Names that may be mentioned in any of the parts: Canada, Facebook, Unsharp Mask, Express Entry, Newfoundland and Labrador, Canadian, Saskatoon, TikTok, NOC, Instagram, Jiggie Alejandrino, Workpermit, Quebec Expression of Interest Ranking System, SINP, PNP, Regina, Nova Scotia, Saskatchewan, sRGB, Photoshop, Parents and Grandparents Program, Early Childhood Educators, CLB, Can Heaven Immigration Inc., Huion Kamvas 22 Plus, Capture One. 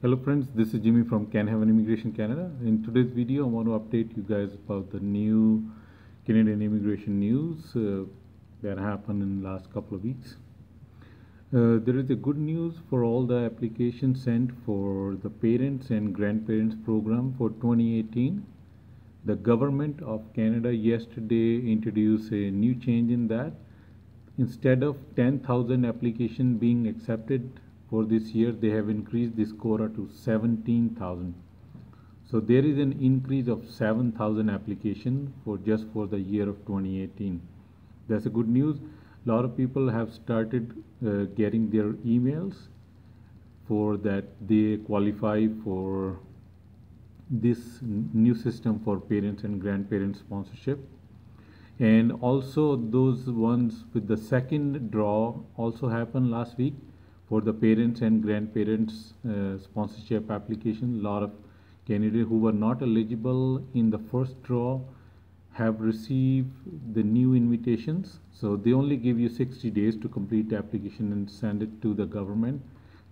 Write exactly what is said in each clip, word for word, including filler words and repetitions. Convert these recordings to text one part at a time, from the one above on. Hello friends, this is Jimmy from Can Heaven Immigration Canada. In today's video, I want to update you guys about the new Canadian immigration news uh, that happened in the last couple of weeks. Uh, there is a good news for all the applications sent for the Parents and Grandparents Program for twenty eighteen. The Government of Canada yesterday introduced a new change in that. Instead of ten thousand applications being accepted for this year, they have increased this quota to seventeen thousand. So there is an increase of seven thousand applications for just for the year of twenty eighteen. That's a good news. A lot of people have started uh, getting their emails for that they qualify for this new system for parents and grandparents sponsorship. And also those ones with the second draw also happened last week. For the parents and grandparents uh, sponsorship application, a lot of candidates who were not eligible in the first draw have received the new invitations. So they only give you sixty days to complete the application and send it to the government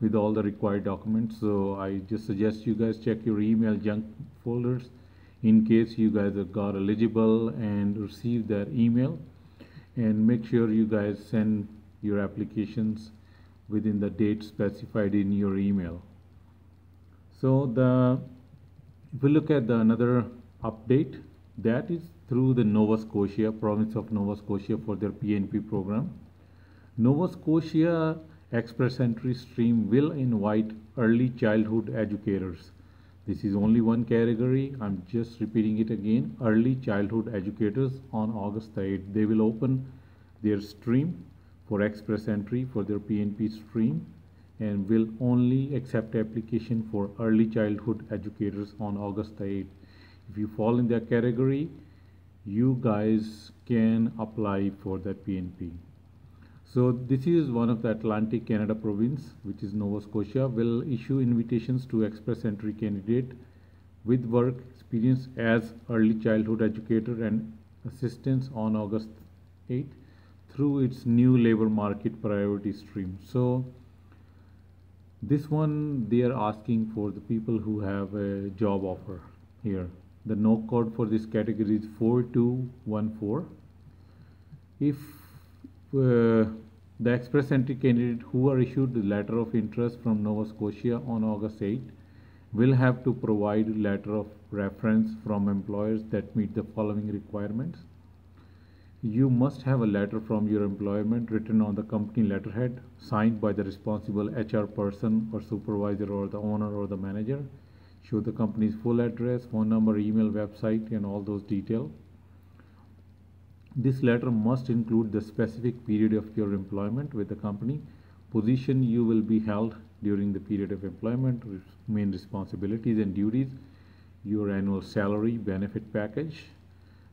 with all the required documents. So I just suggest you guys check your email junk folders in case you guys have got eligible and received their email, and make sure you guys send your applications within the date specified in your email. So the if we look at the another update, that is through the Nova Scotia, province of Nova Scotia, for their P N P program. Nova Scotia Express Entry stream will invite early childhood educators. This is only one category. I'm just repeating it again. Early childhood educators on August eighth. They will open their stream for Express Entry for their P N P stream and will only accept application for early childhood educators on August eighth. If you fall in that category, you guys can apply for that P N P. So this is one of the Atlantic Canada province, which is Nova Scotia, will issue invitations to Express Entry candidate with work experience as early childhood educator and assistance on August eighth. Through its new labor market priority stream. So this one they are asking for the people who have a job offer here. The N O C code for this category is four two one four. If uh, the Express Entry candidate who are issued the letter of interest from Nova Scotia on August eighth will have to provide a letter of reference from employers that meet the following requirements. You must have a letter from your employment written on the company letterhead, signed by the responsible H R person or supervisor or the owner or the manager. Show the company's full address, phone number, email, website, and all those details. This letter must include the specific period of your employment with the company, position you will be held during the period of employment, main responsibilities and duties, your annual salary, benefit package,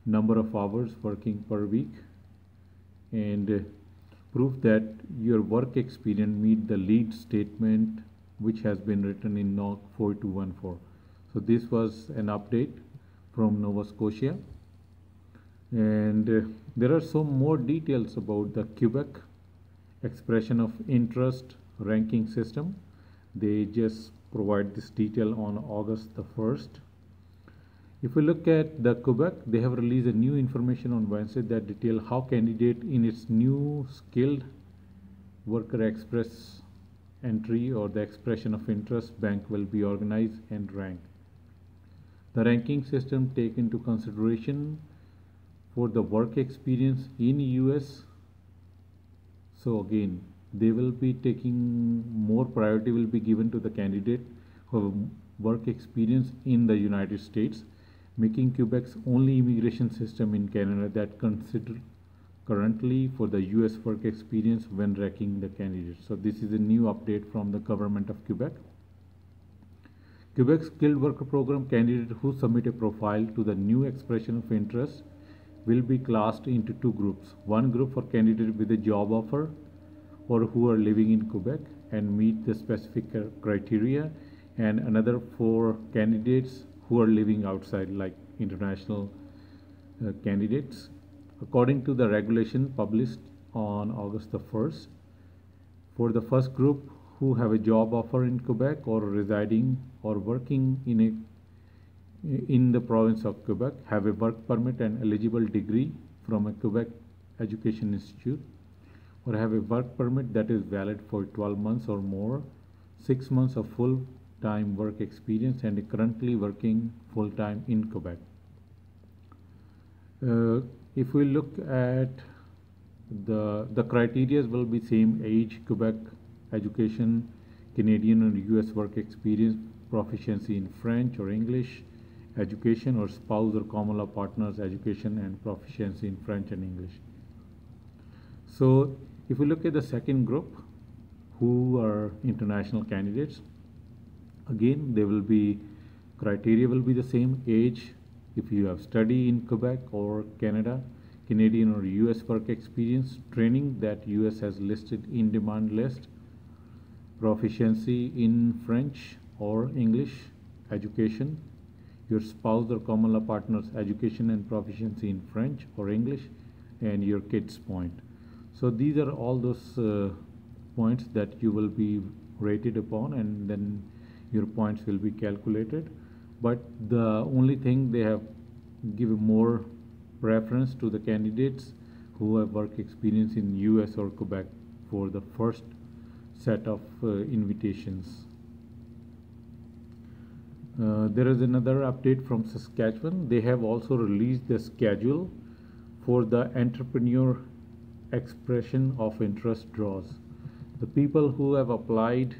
number of hours working per week, and uh, proof that your work experience meet the lead statement which has been written in N O C four two one four. So this was an update from Nova Scotia, and uh, there are some more details about the Quebec Expression of Interest Ranking System. They just provide this detail on August the first. If we look at the Quebec, they have released a new information on Wednesday that detail how candidate in its new skilled worker express entry or the expression of interest bank will be organized and ranked. The ranking system take into consideration for the work experience in U S. So again, they will be taking more priority will be given to the candidate who have work experience in the United States, making Quebec's only immigration system in Canada that consider currently for the U S work experience when ranking the candidates. So this is a new update from the Government of Quebec. Quebec's Skilled Worker Program candidates who submit a profile to the new expression of interest will be classed into two groups. One group for candidates with a job offer or who are living in Quebec and meet the specific criteria, and another for candidates who are living outside, like international uh, candidates. According to the regulation published on August the first, for the first group who have a job offer in Quebec or residing or working in a in the province of Quebec have a work permit and eligible degree from a Quebec education institute, or have a work permit that is valid for twelve months or more, six months of full-time work experience, and currently working full-time in Quebec. Uh, if we look at the the criteria, will be same age, Quebec education, Canadian and U S work experience, proficiency in French or English, education or spouse or common law partners education, and proficiency in French and English. So if we look at the second group, who are international candidates, again they will be, criteria will be the same: age, if you have studied in Quebec or Canada, Canadian or U S work experience, training that U S has listed in demand list, proficiency in French or English, education, your spouse or common law partner's education and proficiency in French or English, and your kids' point. So these are all those uh, points that you will be rated upon, and then your points will be calculated. But the only thing, they have given more preference to the candidates who have work experience in U S or Quebec for the first set of uh, invitations. Uh, there is another update from Saskatchewan. They have also released the schedule for the Entrepreneur Expression of Interest draws. The people who have applied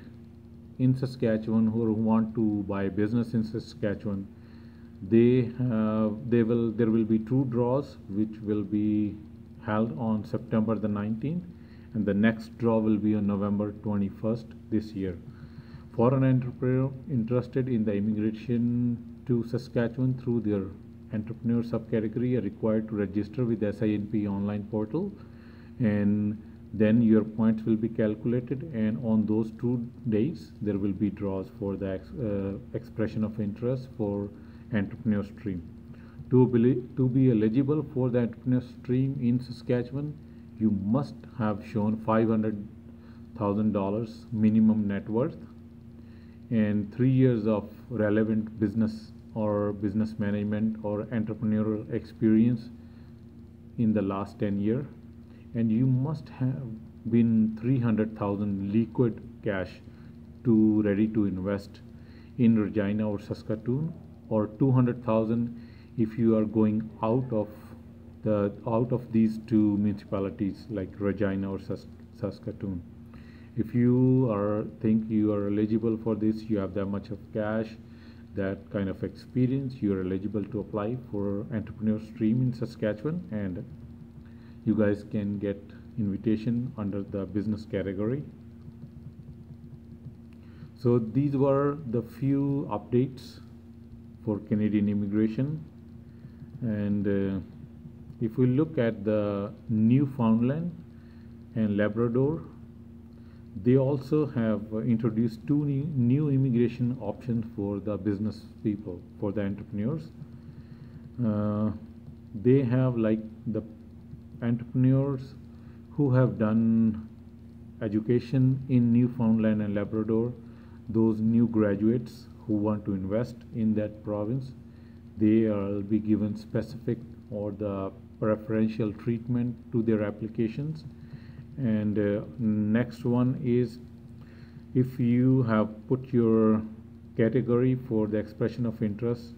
in Saskatchewan, who want to buy business in Saskatchewan, they uh, they will there will be two draws which will be held on September the nineteenth, and the next draw will be on November twenty-first this year. Foreign entrepreneur interested in the immigration to Saskatchewan through their entrepreneur subcategory are required to register with the S I N P online portal, and then your points will be calculated, and on those two days there will be draws for the ex uh, expression of interest for entrepreneur stream. To be, to be eligible for the entrepreneur stream in Saskatchewan, you must have shown five hundred thousand dollars minimum net worth and three years of relevant business or business management or entrepreneurial experience in the last ten years, and you must have been three hundred thousand liquid cash to ready to invest in Regina or Saskatoon, or two hundred thousand if you are going out of the out of these two municipalities like Regina or Sask Saskatoon. If you are think you are eligible for this, you have that much of cash, that kind of experience, you are eligible to apply for Entrepreneur Stream in Saskatchewan, and you guys can get invitation under the business category. So these were the few updates for Canadian immigration. And uh, if we look at the Newfoundland and Labrador, they also have introduced two new, new immigration options for the business people, for the entrepreneurs. Uh, they have like the entrepreneurs who have done education in Newfoundland and Labrador, those new graduates who want to invest in that province, they will be given specific or the preferential treatment to their applications. And uh, next one is, if you have put your category for the expression of interest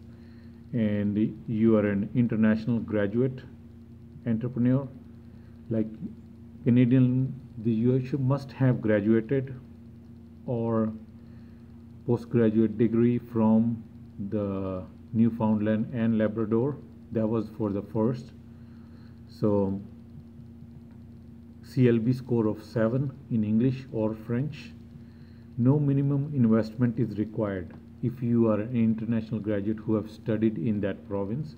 and you are an international graduate entrepreneur, like Canadian, the U S must have graduated or postgraduate degree from the Newfoundland and Labrador. That was for the first. So C L B score of seven in English or French. No minimum investment is required if you are an international graduate who have studied in that province.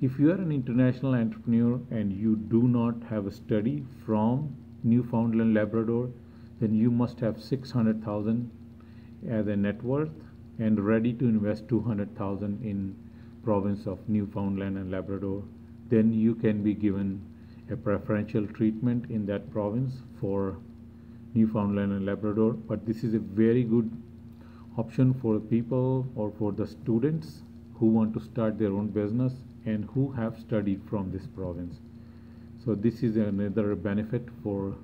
If you are an international entrepreneur and you do not have a study from Newfoundland, Labrador, then you must have six hundred thousand as a net worth and ready to invest two hundred thousand in province of Newfoundland and Labrador. Then you can be given a preferential treatment in that province for Newfoundland and Labrador, but this is a very good option for people or for the students who want to start their own business and who have studied from this province. So this is another benefit for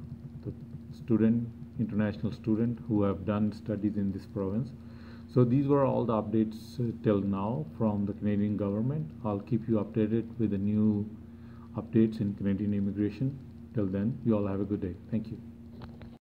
the student, international student who have done studies in this province. So these were all the updates uh, till now from the Canadian government. I'll keep you updated with the new updates in Canadian immigration. Till then, you all have a good day. Thank you.